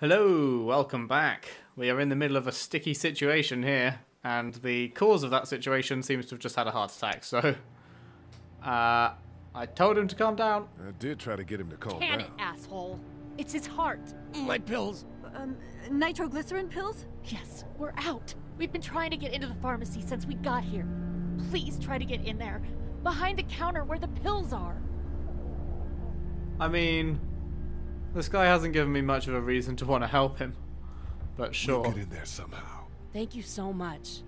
Hello, welcome back. We are in the middle of a sticky situation here, and the cause of that situation seems to have just had a heart attack, so... I told him to calm down. I did try to get him to calm down. Can it, asshole? It's his heart. My pills. Nitroglycerin pills? Yes, we're out. We've been trying to get into the pharmacy since we got here. Please try to get in there. Behind the counter where the pills are. I mean... this guy hasn't given me much of a reason to want to help him, but sure. We'll get in there somehow. Thank you so much.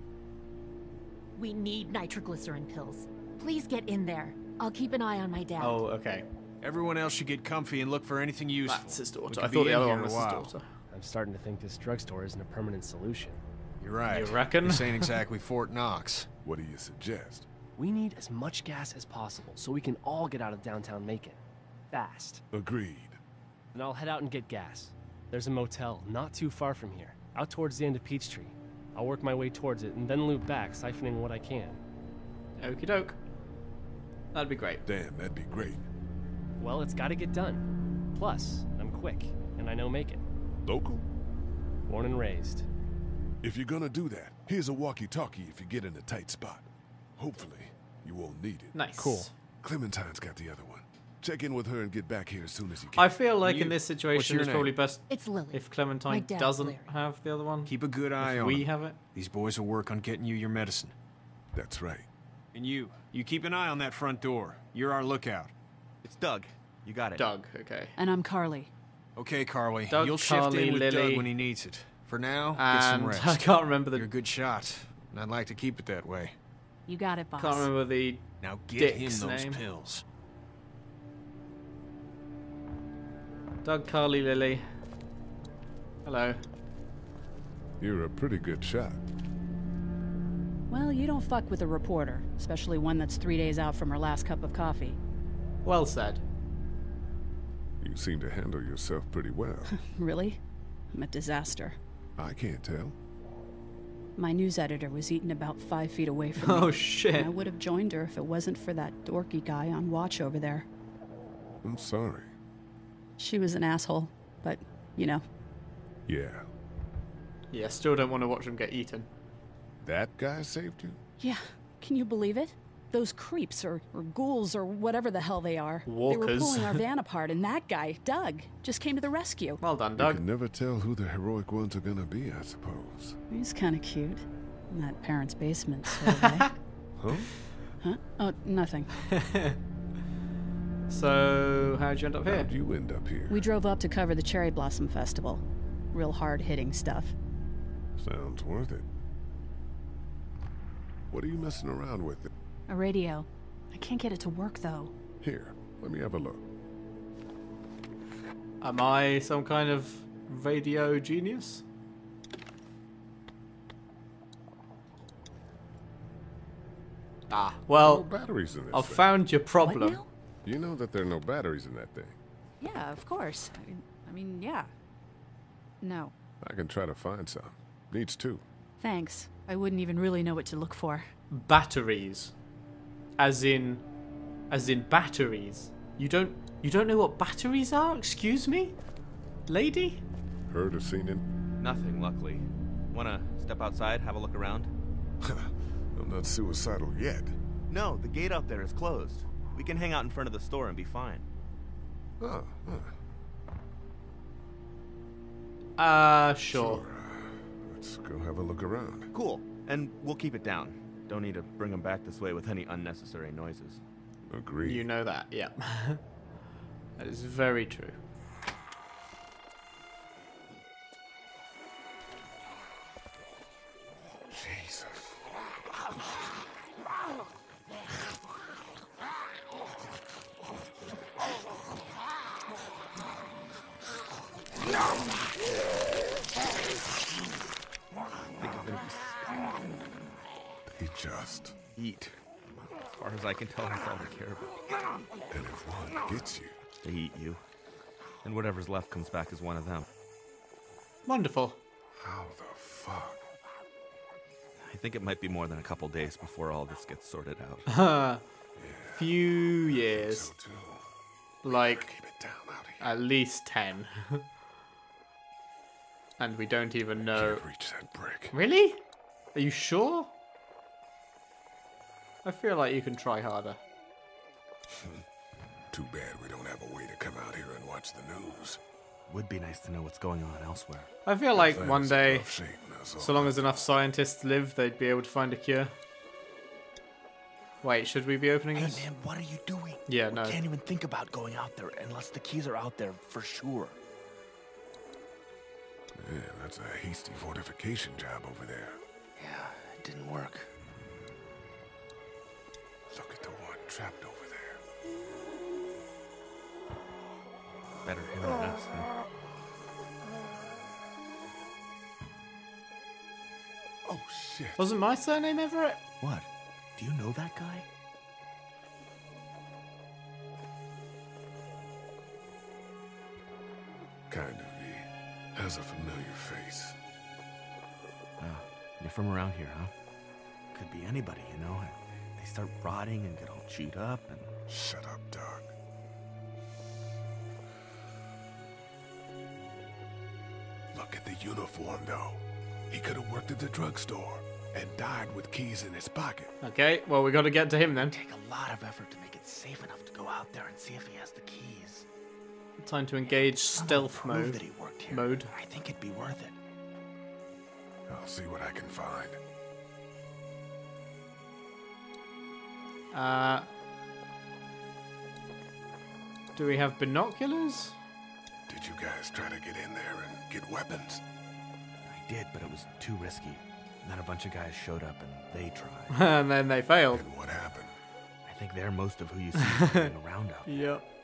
We need nitroglycerin pills. Please get in there. I'll keep an eye on my dad. Oh, okay. Everyone else should get comfy and look for anything useful. That's his daughter. I thought the other one was his daughter. I'm starting to think this drugstore isn't a permanent solution. You're right. You reckon? This ain't exactly Fort Knox. What do you suggest? We need as much gas as possible so we can all get out of downtown Macon. Fast. Agreed. And I'll head out and get gas. There's a motel not too far from here, out towards the end of Peachtree. I'll work my way towards it and then loop back, siphoning what I can. Okie doke. That'd be great. Damn, that'd be great. Well, it's gotta get done. Plus, I'm quick, and I know Macon. Local? Born and raised. If you're gonna do that, here's a walkie-talkie if you get in a tight spot. Hopefully, you won't need it. Nice. Cool. Clementine's got the other one. Check in with her and get back here as soon as you can. I feel like in this situation, it's probably best if Clementine doesn't have the other one. Keep a good eye on we have it. These boys will work on getting you your medicine. That's right. And you keep an eye on that front door. You're our lookout. It's Doug. You got it. Doug, okay. And I'm Carly. Okay, Carly. Doug, you'll shift in with Doug when he needs it. For now, get some rest. I can't remember the... You're a good shot, and I'd like to keep it that way. You got it, boss. Can't remember the Now get him those pills. Doug, Carly, Lily. Hello. You're a pretty good shot. Well, you don't fuck with a reporter, especially one that's 3 days out from her last cup of coffee. Well said. You seem to handle yourself pretty well. Really? I'm a disaster. I can't tell. My news editor was eaten about 5 feet away from me. Oh, shit. And I would have joined her if it wasn't for that dorky guy on watch over there. I'm sorry. She was an asshole, but, you know. Yeah. Yeah, still don't want to watch him get eaten. That guy saved you? Yeah, can you believe it? Those creeps, or ghouls, or whatever the hell they are. Walkers. They were pulling our van apart, and that guy, Doug, just came to the rescue. Well done, Doug. You can never tell who the heroic ones are gonna be, I suppose. He's kind of cute. In that parent's basement, so Huh? Huh? Oh, nothing. So, how'd you end up here? How'd you end up here? We drove up to cover the Cherry Blossom Festival. Real hard-hitting stuff. Sounds worth it. What are you messing around with? A radio. I can't get it to work, though. Here, let me have a look. Am I some kind of radio genius? Ah, well, no batteries in this I've thing. Found your problem. What now? You know that there are no batteries in that thing. Yeah, of course. I mean, yeah. No. I can try to find some. Needs two. Thanks. I wouldn't even really know what to look for. Batteries. As in batteries. You don't know what batteries are? Excuse me? Lady? Heard or seen him? Nothing, luckily. Wanna step outside, have a look around? I'm not suicidal yet. No, the gate out there is closed. We can hang out in front of the store and be fine. Oh, huh. Sure. Let's go have a look around. Cool. And we'll keep it down. Don't need to bring them back this way with any unnecessary noises. Agreed. You know that, yeah. That is very true. Jesus. Just eat. As far as I can tell, that's all they care about. And if one gets you, they eat you. And whatever's left comes back as one of them. Wonderful. How the fuck? I think it might be more than a couple days before all this gets sorted out. Yeah, few years. So like, at least 10. And we don't even know. I can't reach that brick. Really? Are you sure? I feel like you can try harder. Too bad we don't have a way to come out here and watch the news. Would be nice to know what's going on elsewhere. I feel like one day, so long as enough scientists live, they'd be able to find a cure. Wait, should we be opening this? Hey man, what are you doing? Yeah, no. We can't even think about going out there unless the keys are out there for sure. Yeah, that's a hasty fortification job over there. Yeah, it didn't work. Look at the one trapped over there. Better him than us, huh? Oh shit. Wasn't my surname Everett? What? Do you know that guy? Kind of. He has a familiar face. Ah, you're from around here, huh? Could be anybody, you know. They start rotting and get all chewed up and... Shut up, dog. Look at the uniform, though. He could have worked at the drugstore and died with keys in his pocket. Okay, well, we got to get to him then. Take a lot of effort to make it safe enough to go out there and see if he has the keys. Time to engage stealth mode. That he worked here. I think it'd be worth it. I'll see what I can find. Do we have binoculars? Did you guys try to get in there and get weapons? I did, but it was too risky. And then a bunch of guys showed up and they tried. And then they failed. And what happened? I think they're most of who you see running around out there. Yep.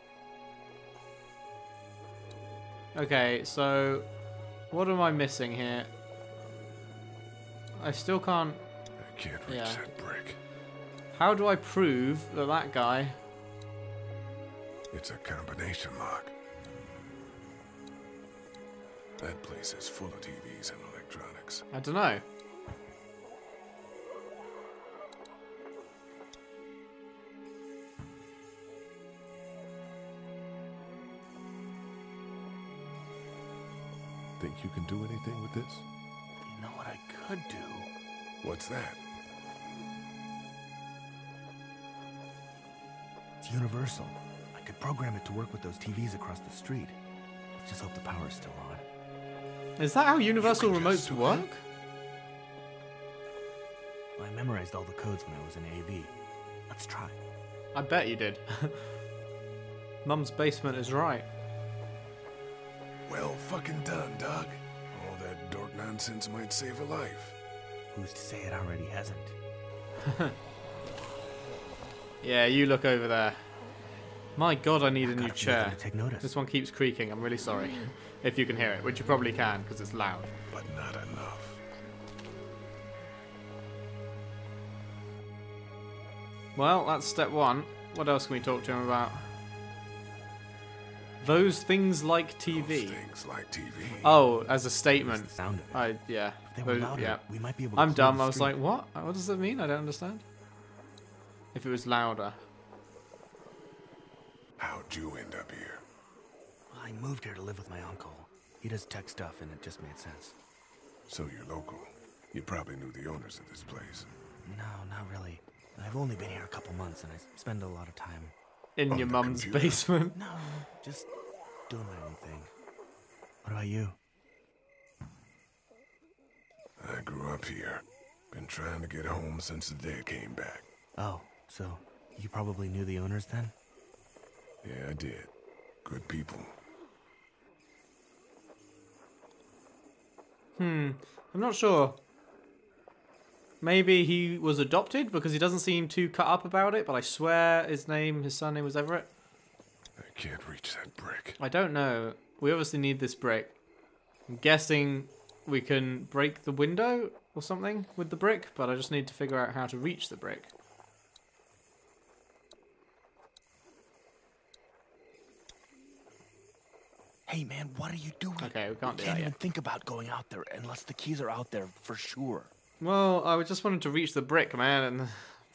Okay, so what am I missing here? I still can't... I can't reach that brick. How do I prove that that guy... It's a combination lock. That place is full of TVs and electronics. I don't know. Think you can do anything with this? You know what I could do? What's that? It's universal. I could program it to work with those TVs across the street. Let's just hope the power's still on. Is that how universal remotes work? Well, I memorized all the codes when I was in AV. Let's try. I bet you did. Mum's basement is right. Well fucking done, dog. All that dork nonsense might save a life. Who's to say it already hasn't? Yeah, you look over there. My god, I need a new chair. This one keeps creaking, I'm really sorry. If you can hear it, which you probably can, because it's loud. But not enough. Well, that's step one. What else can we talk to him about? Those things like TV. Those things like TV. Oh, as a statement. The sound of it. Yeah. We might be able to I'm dumb. I was like, what? What does that mean? I don't understand. If it was louder. How'd you end up here? Well, I moved here to live with my uncle. He does tech stuff, and it just made sense. So you're local. You probably knew the owners of this place. No, not really. I've only been here a couple months, and I spend a lot of time. In your mum's basement? No, just doing my own thing. What about you? I grew up here. Been trying to get home since the day I came back. Oh, so you probably knew the owners then? Yeah, I did. Good people. I'm not sure. Maybe he was adopted, because he doesn't seem too cut up about it, but I swear his surname was Everett. I can't reach that brick. I don't know. We obviously need this brick. I'm guessing we can break the window or something with the brick, but I just need to figure out how to reach the brick. Hey man, what are you doing? Okay, we can't do that yet. We can't even think about going out there unless the keys are out there for sure. Well, I just wanted to reach the brick, man, and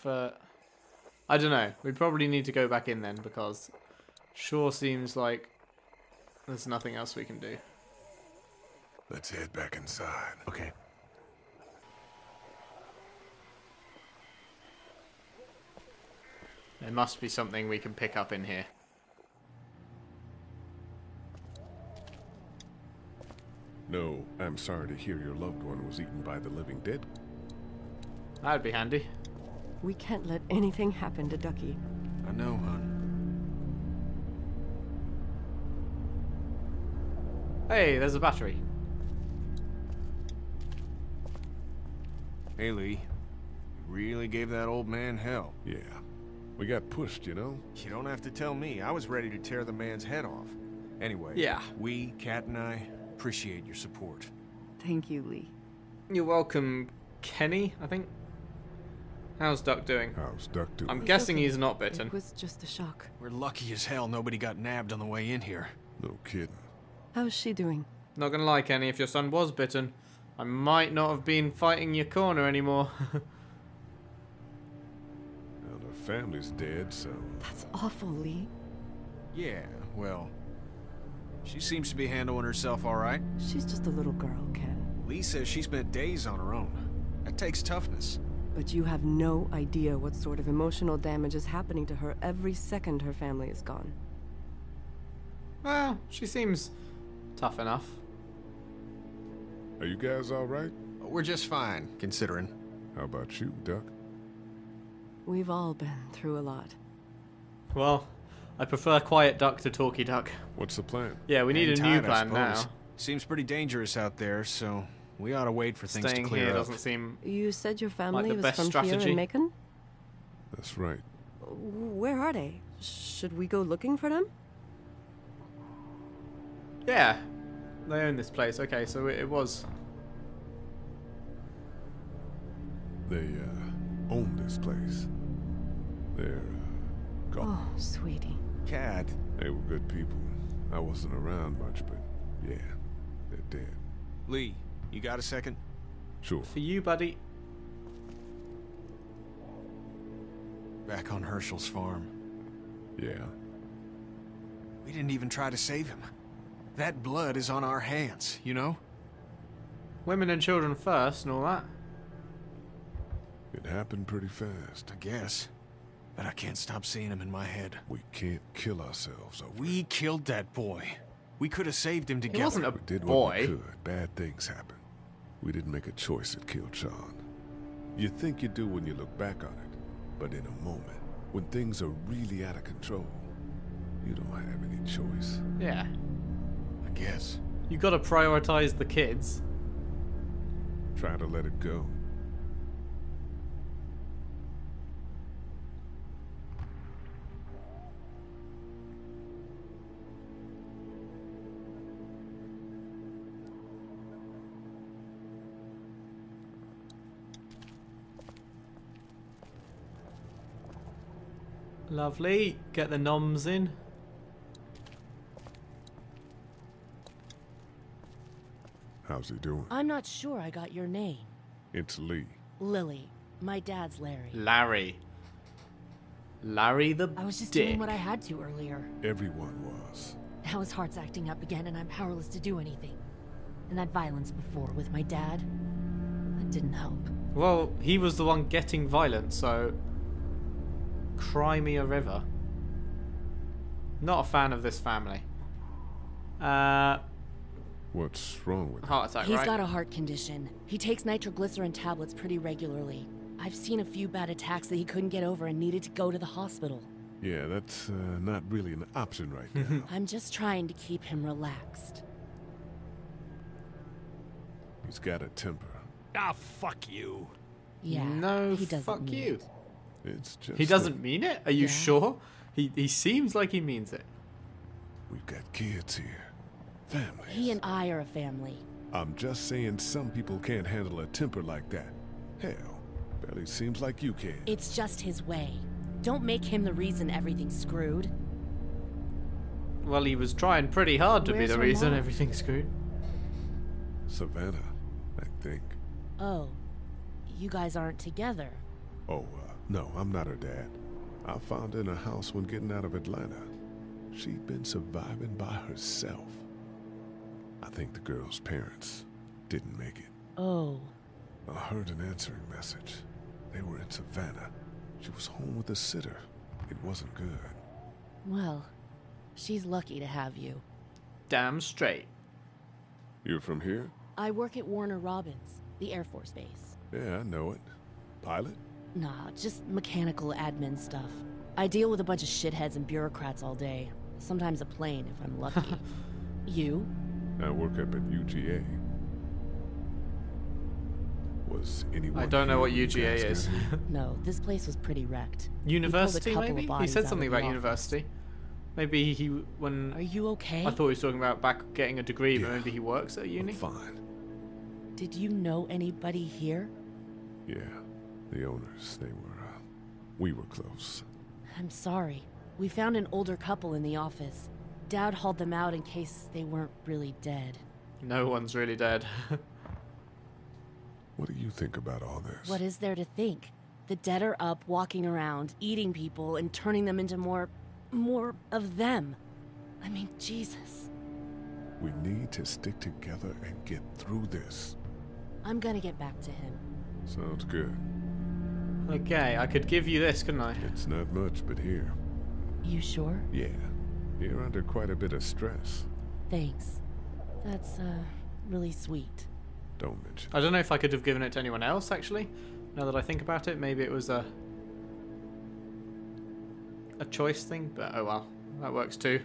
but I don't know. We'd probably need to go back in then, because sure seems like there's nothing else we can do. Let's head back inside. Okay. There must be something we can pick up in here. No, I'm sorry to hear your loved one was eaten by the living dead. That'd be handy. We can't let anything happen to Ducky. I know, hon. Hey, there's a battery. Hey, Lee. You really gave that old man hell. Yeah. We got pushed, you know? You don't have to tell me. I was ready to tear the man's head off. Anyway, yeah. We, Kat and I, appreciate your support. Thank you, Lee. You're welcome, Kenny, I think. How's Duck doing? I'm guessing he's not bitten. It was just a shock. We're lucky as hell nobody got nabbed on the way in here. No kidding. How's she doing? Not gonna lie, Kenny, if your son was bitten, I might not have been fighting your corner anymore. Family's dead, so... That's awful, Lee. Yeah, well... She seems to be handling herself all right. She's just a little girl, Ken. Lee says she spent days on her own. That takes toughness. But you have no idea what sort of emotional damage is happening to her every second her family is gone. Well, she seems tough enough. Are you guys all right? We're just fine, considering. How about you, Duck? We've all been through a lot. Well, I prefer Quiet Duck to Talky Duck. What's the plan? Yeah, we need a new plan now. Seems pretty dangerous out there, so we ought to wait for things to clear up. Doesn't seem you said your family was from here in Macon? That's right. Where are they? Should we go looking for them? Yeah, they own this place. Okay, so it was... They, own this place. They're gone. Oh, sweetie. Cat. They were good people. I wasn't around much, but yeah, they're dead. Lee, you got a second? Sure. For you, buddy. Back on Herschel's farm. Yeah. We didn't even try to save him. That blood is on our hands, you know? Women and children first and all that. It happened pretty fast. I guess. But I can't stop seeing him in my head. We can't kill ourselves over We killed that boy. We could have saved him together. He wasn't a boy. We did what we could. Bad things happen. We didn't make a choice that killed Sean. You think you do when you look back on it. But in a moment, when things are really out of control, you don't have any choice. Yeah. I guess. You gotta prioritize the kids. Try to let it go. Lovely. Get the noms in. How's he doing? I'm not sure I got your name. It's Lee. Lily. My dad's Larry. Larry the dick. I was just doing what I had to earlier. Everyone was. Now his heart's acting up again and I'm powerless to do anything. And that violence before with my dad, that didn't help. Well, he was the one getting violent, so... Cry me a river. Not a fan of this family. What's wrong with him? Heart attack, right? He's got a heart condition. He takes nitroglycerin tablets pretty regularly. I've seen a few bad attacks that he couldn't get over and needed to go to the hospital. Yeah, that's not really an option right now. I'm just trying to keep him relaxed. He's got a temper. Ah, fuck you. Yeah, no, he doesn't fuck you. It. It's just he doesn't mean it? Are you sure? He seems like he means it. We've got kids here. Families. He and I are a family. I'm just saying some people can't handle a temper like that. Hell, barely seems like you can. It's just his way. Don't make him the reason everything's screwed. Well, he was trying pretty hard to be the reason everything's screwed. Savannah, I think. Oh, you guys aren't together. Oh, no, I'm not her dad. I found her in a house when getting out of Atlanta. She'd been surviving by herself. I think the girl's parents didn't make it. Oh. I heard an answering message. They were in Savannah. She was home with a sitter. It wasn't good. Well, she's lucky to have you. Damn straight. You're from here? I work at Warner Robins, the Air Force Base. Yeah, I know it. Pilot? Nah, just mechanical admin stuff. I deal with a bunch of shitheads and bureaucrats all day. Sometimes a plane, if I'm lucky. You? I work up at UGA. Was anyone... I don't know what UGA is. No, this place was pretty wrecked. University, maybe? He said something about university. Maybe he... when... Are you okay? I thought he was talking about back getting a degree, but maybe he works at uni? I'm fine. Did you know anybody here? Yeah, the owners, they were... we were close. I'm sorry. We found an older couple in the office. Dad hauled them out in case they weren't really dead. No one's really dead. What do you think about all this? What is there to think? The dead are up, walking around, eating people, and turning them into more of them. I mean, Jesus. We need to stick together and get through this. I'm gonna get back to him. Sounds good. Okay, I could give you this, couldn't I? It's not much, but here. You sure? Yeah. You're under quite a bit of stress. Thanks. That's, really sweet. Don't mention. I don't know if I could have given it to anyone else, actually. Now that I think about it, maybe it was a choice thing, but oh well. That works too.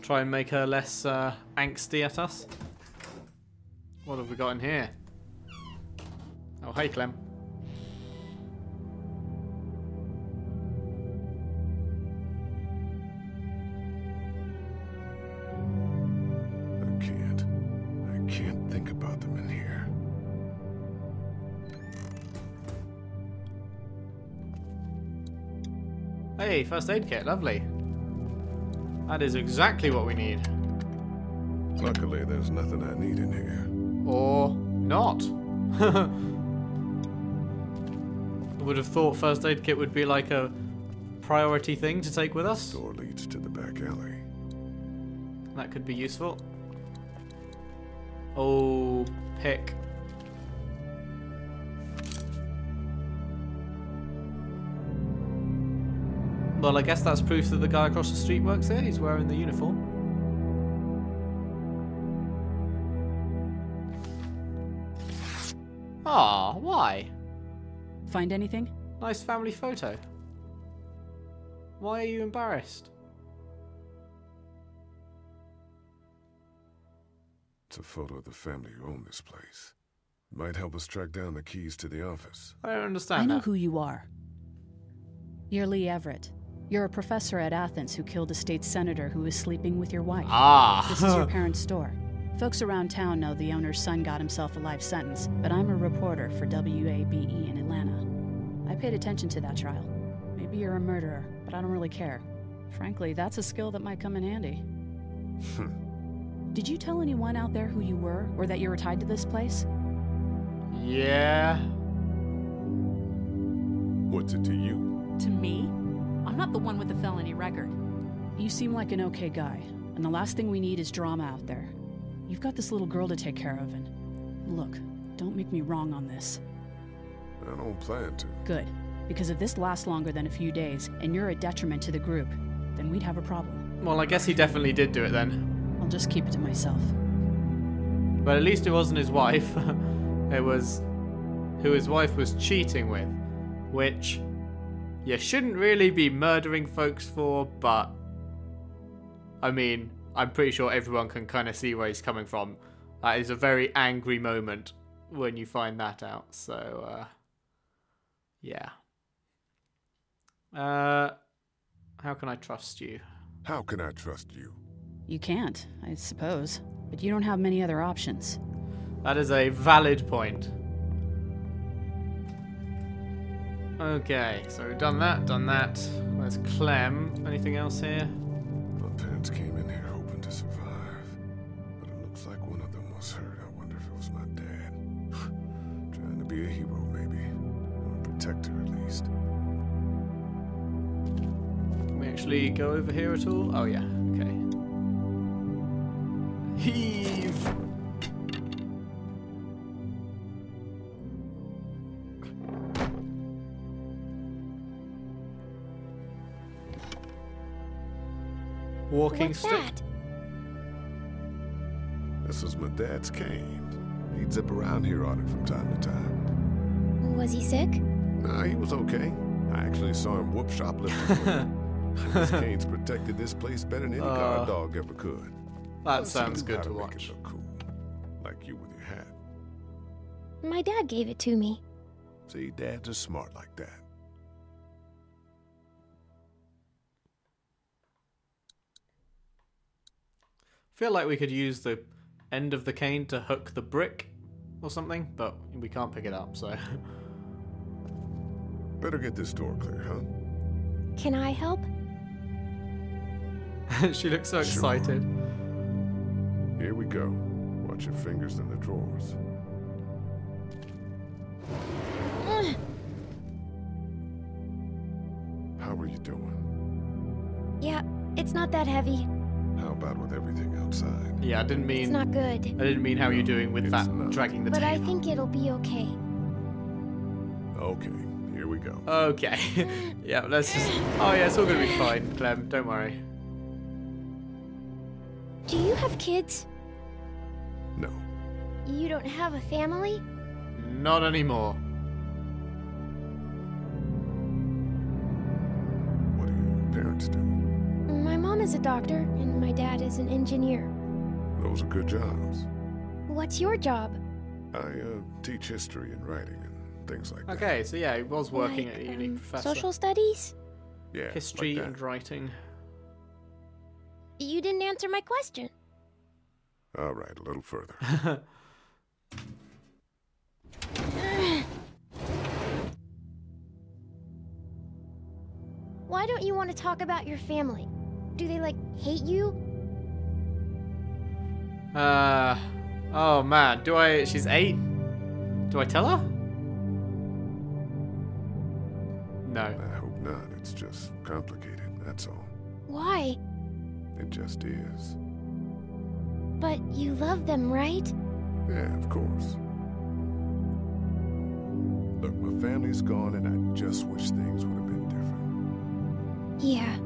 Try and make her less angsty at us. What have we got in here? Oh, hey, Clem. I can't think about them in here. Hey, first aid kit, lovely. That is exactly what we need. Luckily, there's nothing I need in here. Or not. I would have thought first aid kit would be like a priority thing to take with us. Door leads to the back alley. That could be useful. Oh, pick. Well, I guess that's proof that the guy across the street works here. He's wearing the uniform. Ah, why? Find anything? Nice family photo. Why are you embarrassed? It's a photo of the family who own this place. It might help us track down the keys to the office. I don't understand that. I know who you are. You're Lee Everett. You're a professor at Athens who killed a state senator who was sleeping with your wife. Ah. This is your parents' store. Folks around town know the owner's son got himself a life sentence, but I'm a reporter for WABE in Atlanta. I paid attention to that trial. Maybe you're a murderer, but I don't really care. Frankly, that's a skill that might come in handy. Did you tell anyone out there who you were, or that you were tied to this place? Yeah. What's it to you? To me? I'm not the one with the felony record. You seem like an okay guy, and the last thing we need is drama out there. You've got this little girl to take care of, and look, don't make me wrong on this. I don't plan to. Good, because if this lasts longer than a few days, and you're a detriment to the group, then we'd have a problem. Well, I guess he definitely did do it then. I'll just keep it to myself. But at least it wasn't his wife. It was who his wife was cheating with, which... you shouldn't really be murdering folks for, but... I mean, I'm pretty sure everyone can kind of see where he's coming from. That is a very angry moment when you find that out, so... yeah. How can I trust you? How can I trust you? You can't, I suppose. But you don't have many other options. That is a valid point. Okay, so we've done that, Where's Clem? Anything else here? My parents came in here hoping to survive, but it looks like one of them was hurt. I wonder if it was my dad. Trying to be a hero, maybe. Or a protector, at least. Can we actually go over here at all? Oh, yeah. Okay. Heave! walking stick. What's that? This is my dad's cane. He'd zip around here on it from time to time. Was he sick? Nah, he was okay. I actually saw him whoop shoplifting. This cane's protected this place better than any guard dog ever could. That sounds good to watch. Look cool, like you with your hat. My dad gave it to me. See, dads are smart like that. I feel like we could use the end of the cane to hook the brick or something, but we can't pick it up, so. Better get this door clear, huh? Can I help? She looks so excited. Here we go. Watch your fingers in the drawers. How are you doing? Yeah, it's not that heavy. How about with everything outside? Yeah, I didn't mean... It's not good. I didn't mean how you're doing with that, dragging the tape. But I think it'll be okay. Okay, here we go. Okay. Yeah, let's just... Oh yeah, it's all gonna be fine, Clem. Don't worry. Do you have kids? No. You don't have a family? Not anymore. What do your parents do? My mom is a doctor, and my dad is an engineer. Those are good jobs. What's your job? I teach history and writing and things like that. Okay, so yeah, he was working at a uni professor. Social studies? Yeah, history and writing. You didn't answer my question. All right, a little further. Why don't you want to talk about your family? Do they, like, hate you? Oh man, do I... She's 8? Do I tell her? No. I hope not. It's just complicated, that's all. Why? It just is. But you love them, right? Yeah, of course. Look, my family's gone and I just wish things would have been different. Yeah.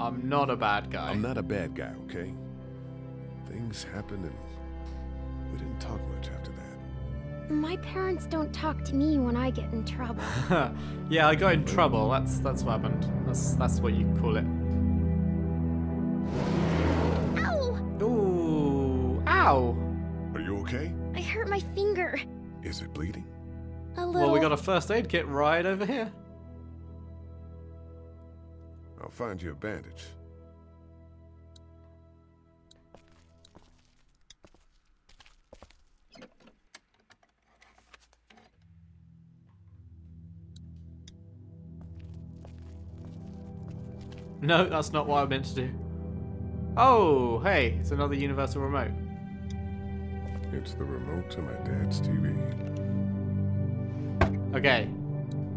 I'm not a bad guy. I'm not a bad guy, okay? Things happened and we didn't talk much after that. My parents don't talk to me when I get in trouble. Yeah, I got in trouble. That's what happened. That's what you call it. Ow! Ooh, ow! Are you okay? I hurt my finger. Is it bleeding? A little. Well, we got a first aid kit right over here. I'll find you a bandage. No, that's not what I meant to do. Oh, hey, it's another universal remote. It's the remote to my dad's TV. Okay,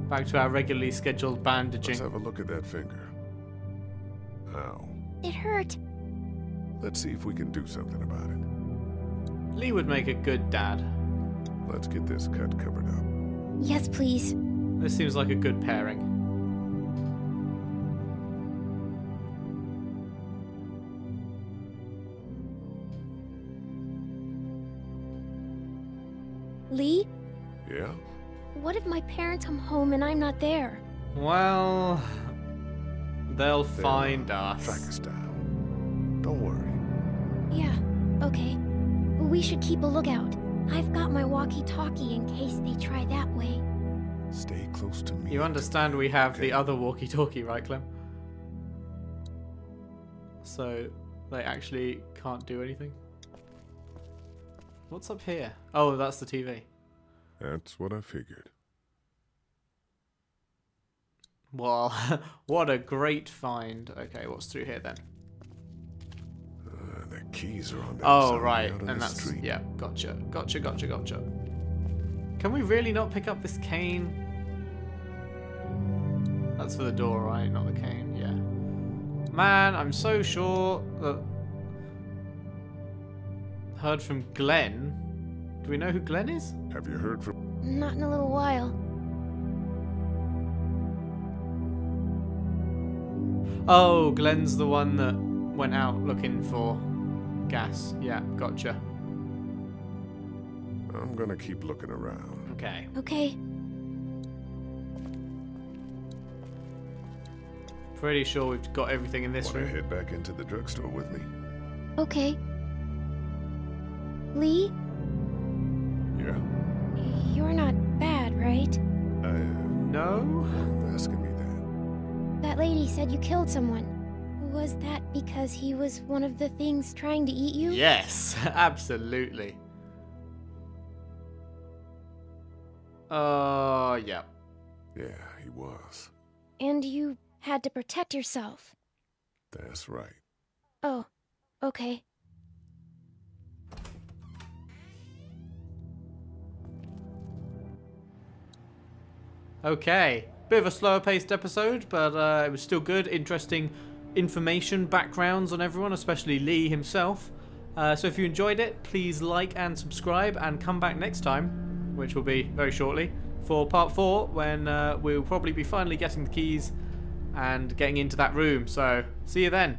back to our regularly scheduled bandaging. Let's have a look at that finger. Ow. It hurt. Let's see if we can do something about it. Lee would make a good dad. Let's get this cut covered up. Yes, please. This seems like a good pairing. Lee? Yeah? What if my parents come home and I'm not there? Well... They'll find us. Track us down. Don't worry. Yeah, okay. We should keep a lookout. I've got my walkie-talkie in case they try that way. Stay close to me. You understand we have the other walkie-talkie, right, Clem? So they actually can't do anything. What's up here? Oh, that's the TV. That's what I figured. Well, what a great find. Okay, what's through here then? The keys are on the outside. Oh, right. And that's... Street. Yeah, gotcha. Gotcha, gotcha, gotcha. Can we really not pick up this cane? That's for the door, right? Not the cane, yeah. Man, I'm so sure that... Heard from Glenn. Do we know who Glenn is? Have you heard from... Not in a little while. Oh, Glenn's the one that went out looking for gas. Yeah, gotcha. I'm gonna keep looking around. Okay. Okay. Pretty sure we've got everything in this room. Wanna head back into the drugstore with me? Okay. Lee? Yeah? You're not bad, right? No? You're asking me that. That lady said you killed someone. Was that because he was one of the things trying to eat you? Yes, absolutely. Yeah. Yeah, he was. And you had to protect yourself. That's right. Oh, okay. Okay, bit of a slower paced episode, but it was still good, interesting information, backgrounds on everyone, especially Lee himself. So if you enjoyed it, please like and subscribe and come back next time, which will be very shortly, for part 4 when we'll probably be finally getting the keys and getting into that room. So see you then.